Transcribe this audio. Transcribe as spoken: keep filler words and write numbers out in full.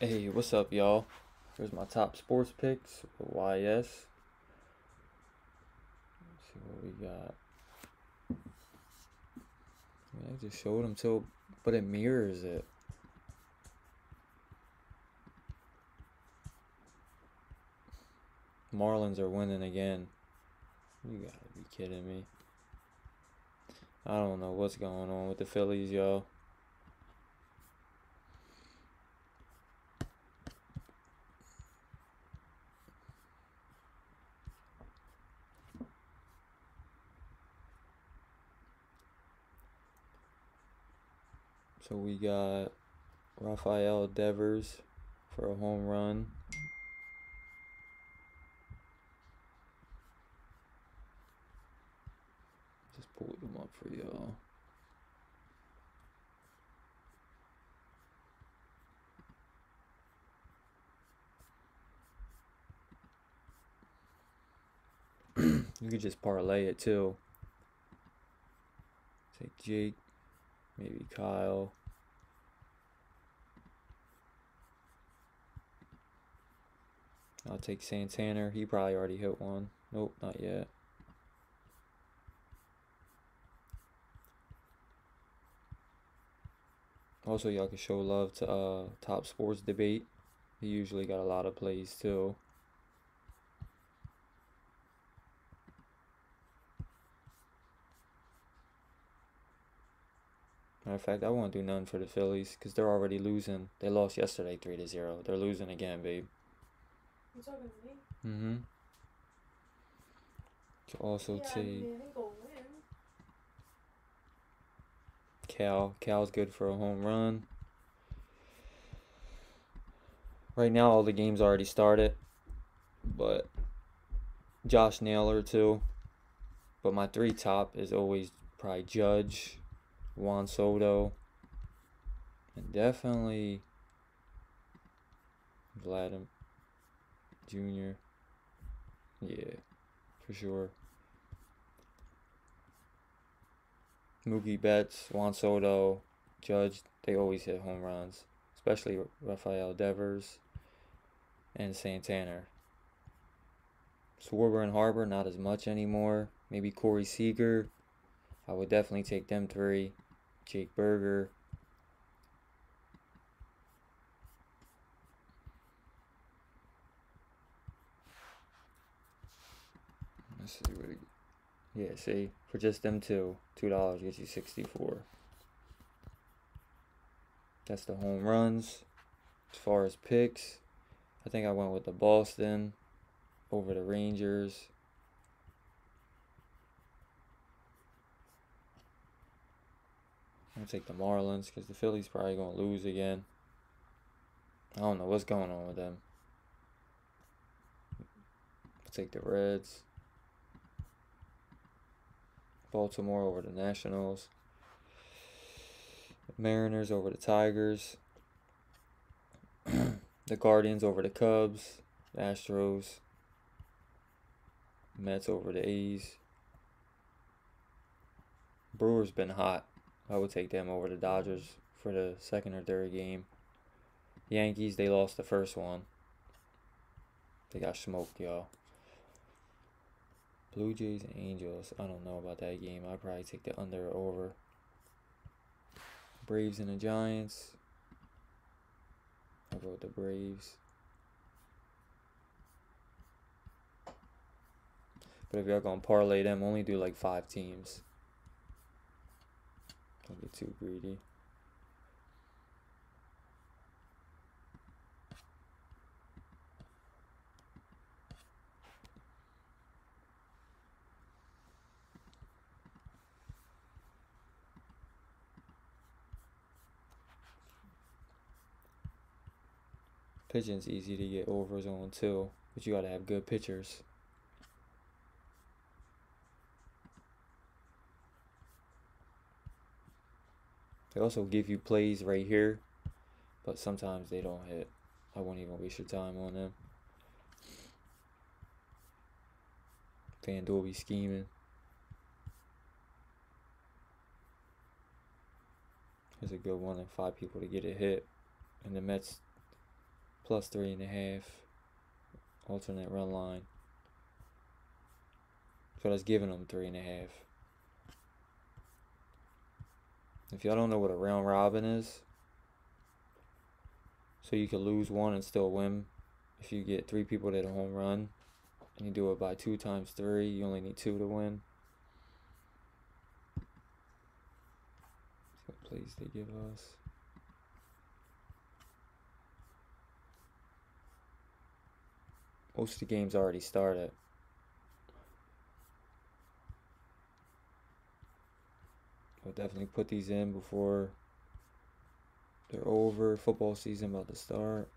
Hey, what's up, y'all? Here's my top sports picks, Y S. Let's see what we got. I, mean, I just showed them, so, but it mirrors it. Marlins are winning again. You gotta be kidding me. I don't know what's going on with the Phillies, y'all. So we got Rafael Devers for a home run. Just pulled them up for y'all. You could just parlay it too. Take Jake. Maybe Kyle. I'll take Santander. He probably already hit one. Nope, not yet. Also, y'all can show love to uh, Top Sports Debate. He usually got a lot of plays, too. Matter of fact, I won't do none for the Phillies because they're already losing. They lost yesterday three to zero. They're losing again, babe. You talking to me? Mm-hmm. To also yeah, take... I mean, they go win. Cal. Cal's good for a home run. Right now, all the games already started. But Josh Naylor, too. But my three top is always probably Judge, Juan Soto, and definitely Vladimir Junior Yeah, for sure. Mookie Betts, Juan Soto, Judge, they always hit home runs, especially Rafael Devers and Santander. Schwarber and Harbor, not as much anymore. Maybe Corey Seager. I would definitely take them three. Jake Berger. Let's see what it, yeah, see, for just them two, two dollars gets you sixty-four. That's the home runs. As far as picks, I think I went with the Boston over the Rangers. I'm going to take the Marlins because the Phillies probably going to lose again. I don't know what's going on with them. I'll take the Reds. Baltimore over the Nationals. The Mariners over the Tigers. The Guardians over the Cubs. The Astros. Mets over the A's. Brewers been hot. I would take them over the Dodgers for the second or third game. Yankees, they lost the first one. They got smoked, y'all. Blue Jays and Angels. I don't know about that game. I'd probably take the under or over. Braves and the Giants. I'll go with the Braves. But if y'all going to parlay them, only do like five teams. Don't get too greedy. Pitching's easy to get overs on too, but you gotta have good pitchers. They also give you plays right here, but sometimes they don't hit. I won't even waste your time on them. FanDuel be scheming. There's a good one and five people to get a hit. And the Mets plus three and a half, alternate run line. So that's giving them three and a half. If y'all don't know what a round robin is, so you could lose one and still win. If you get three people that hit a home run, and you do it by two times three, you only need two to win. So please, they give us. Most of the game's already started. I'll definitely put these in before they're over. Football season about to start.